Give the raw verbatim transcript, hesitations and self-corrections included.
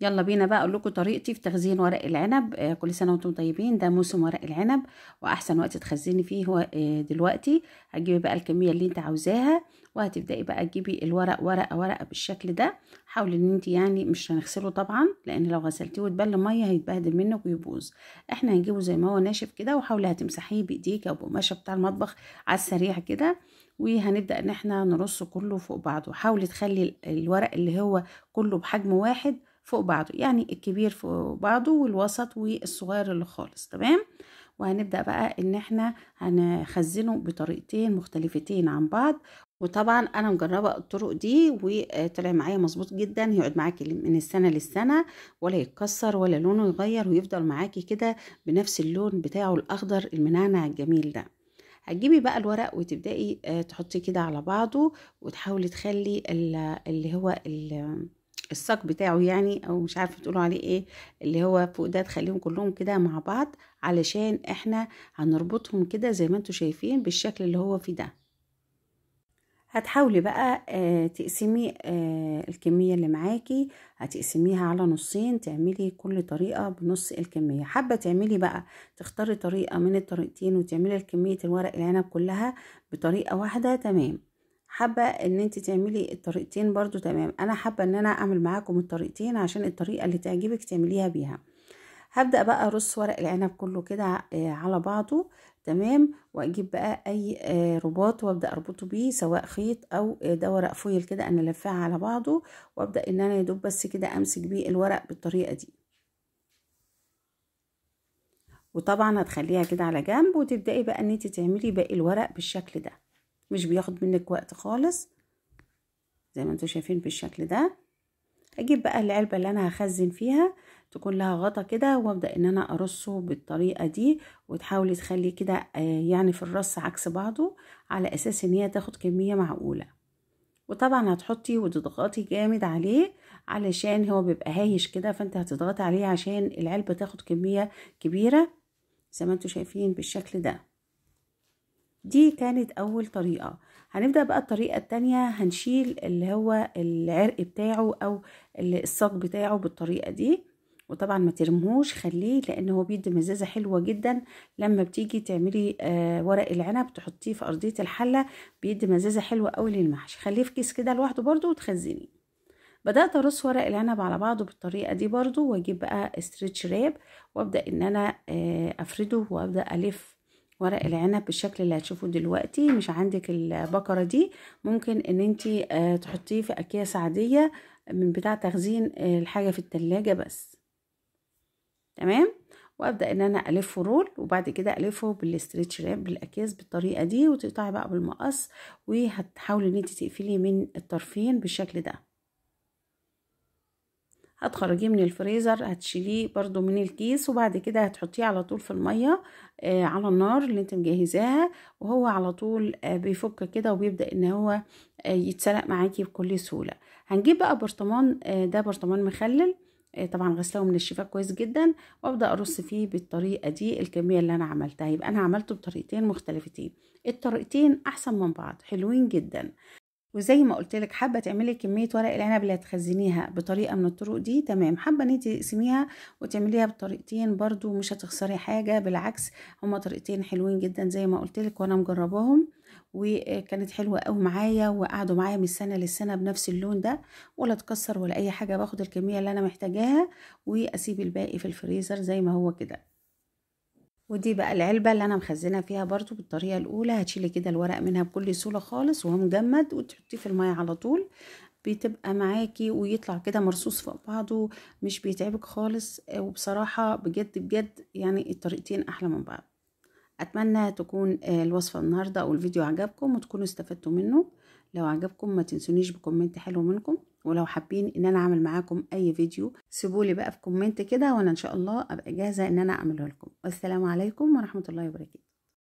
يلا بينا بقى اقول لكم طريقتي في تخزين ورق العنب. كل سنه وانتم طيبين. ده موسم ورق العنب واحسن وقت تخزني فيه هو دلوقتي. هتجيبي بقى الكميه اللي انت عاوزاها وهتبداي بقى تجيبي الورق ورقه ورقه بالشكل ده. حاولي ان انت يعني مش هنغسله طبعا، لان لو غسلتيه وتبل ميه هيتبهدل منك ويبوظ. احنا هنجيبه زي ما هو ناشف كده، وحاولي هتمسحيه بايديك او بقماشه بتاع المطبخ على السريع كده، وهنبدا ان احنا نرصه كله فوق بعضه. حاولي تخلي الورق اللي هو كله بحجم واحد فوق بعضه، يعني الكبير فوق بعضه والوسط والصغير اللي خالص. تمام. وهنبدأ بقى ان احنا هنخزنه بطريقتين مختلفتين عن بعض، وطبعا انا مجربه الطرق دي وطلع معايا مظبوط جدا. هيقعد معاكي من السنه للسنه ولا يتكسر ولا لونه يغير، ويفضل معاكي كده بنفس اللون بتاعه الاخضر المنعنع الجميل ده. هتجيبي بقى الورق وتبدأي تحطي كده على بعضه، وتحاولي تخلي اللي هو اللي الساق بتاعه يعني، او مش عارفه تقولوا عليه ايه، اللي هو فوق ده تخليهم كلهم كده مع بعض، علشان احنا هنربطهم كده زي ما انتم شايفين بالشكل اللي هو فيه ده. هتحاولي بقى آه تقسمي آه الكميه اللي معاكي، هتقسميها على نصين، تعملي كل طريقه بنص الكميه. حابه تعملي بقى تختاري طريقه من الطريقتين وتعملي كميه الورق العنب كلها بطريقه واحده، تمام. حابه ان انت تعملي الطريقتين برضو، تمام. انا حابه ان انا اعمل معاكم الطريقتين عشان الطريقه اللي تعجبك تعمليها بيها. هبدا بقى ارص ورق العنب كله كده على بعضه، تمام. واجيب بقى اي رباط وابدا اربطه بيه، سواء خيط او ده ورق فويل كده انا لفاه على بعضه، وابدا ان انا يدوب بس كده امسك بيه الورق بالطريقه دي. وطبعا هتخليها كده على جنب، وتبداي بقى ان انت تعملي باقي الورق بالشكل ده. مش بياخد منك وقت خالص زي ما انتم شايفين بالشكل ده. هجيب بقى العلبه اللي انا هخزن فيها تكون لها غطا كده، وابدا ان انا ارصه بالطريقه دي. وتحاولي تخلي كده يعني في الرص عكس بعضه، على اساس ان هي تاخد كميه معقوله. وطبعا هتحطي وتضغطي جامد عليه، علشان هو بيبقى هايش كده، فانت هتضغطي عليه عشان العلبه تاخد كميه كبيره زي ما انتم شايفين بالشكل ده. دي كانت اول طريقه. هنبدا بقى الطريقه الثانيه. هنشيل اللي هو العرق بتاعه او الساق بتاعه بالطريقه دي. وطبعا ما ترموش، خليه، لان هو بيدي مزازه حلوه جدا. لما بتيجي تعملي آه ورق العنب تحطيه في ارضيه الحله بيدي مزازه حلوه قوي للمحشي. خليه في كيس كده لوحده برده وتخزنيه. بدات ارص ورق العنب على بعضه بالطريقه دي برده، واجيب بقى استريتش راب وابدا ان انا آه افرده، وابدا الف ورق العنب بالشكل اللي هتشوفوه دلوقتي. مش عندك البكره دي، ممكن ان انتي تحطيه في اكياس عاديه من بتاع تخزين الحاجه في التلاجة بس، تمام. وابدا ان انا الفه رول، وبعد كده الفه بالاستريتش راب بالاكياس بالطريقه دي. وتقطعي بقى بالمقص، وهتحاولي ان انتي تقفلي من الطرفين بالشكل ده. هتخرجيه من الفريزر، هتشيليه برضو من الكيس، وبعد كده هتحطيه على طول في الميه آه على النار اللي انت مجهزاها، وهو على طول آه بيفك كده وبيبدا ان هو آه يتسلق معاكي بكل سهوله. هنجيب بقى برطمان، آه ده برطمان مخلل، آه طبعا غسلاه ومنشفاه كويس جدا، وابدا ارص فيه بالطريقه دي الكميه اللي انا عملتها. يبقى انا عملته بطريقتين مختلفتين، الطريقتين احسن من بعض، حلوين جدا. وزي ما قلت لك، حابه تعملي كميه ورق العنب اللي هتخزنيها بطريقه من الطرق دي، تمام. حابه ان انت تقسميها وتعمليها بطريقتين برضو مش هتخسري حاجه، بالعكس هما طريقتين حلوين جدا زي ما قلت لك، وانا مجرباهم وكانت حلوه قوي معايا، وقعدوا معايا من السنه للسنه بنفس اللون ده، ولا اتكسر ولا اي حاجه. باخد الكميه اللي انا محتاجاها واسيب الباقي في الفريزر زي ما هو كده. ودي بقى العلبه اللي انا مخزنه فيها برضو بالطريقه الاولى. هتشيلي كده الورق منها بكل سهوله خالص وهو مجمد، وتحطيه في الميه على طول، بتبقى معاكي ويطلع كده مرصوص فوق بعضه، مش بيتعبك خالص. وبصراحه بجد بجد يعني الطريقتين احلى من بعض. اتمنى تكون الوصفه النهارده او الفيديو عجبكم وتكونوا استفدتوا منه. لو عجبكم ما تنسونيش بكومنت حلو منكم، ولو حابين ان انا اعمل معاكم اي فيديو سيبولي بقى في كومنت كده، وانا ان شاء الله ابقى جاهزه ان انا اعمله لكم. والسلام عليكم ورحمه الله وبركاته.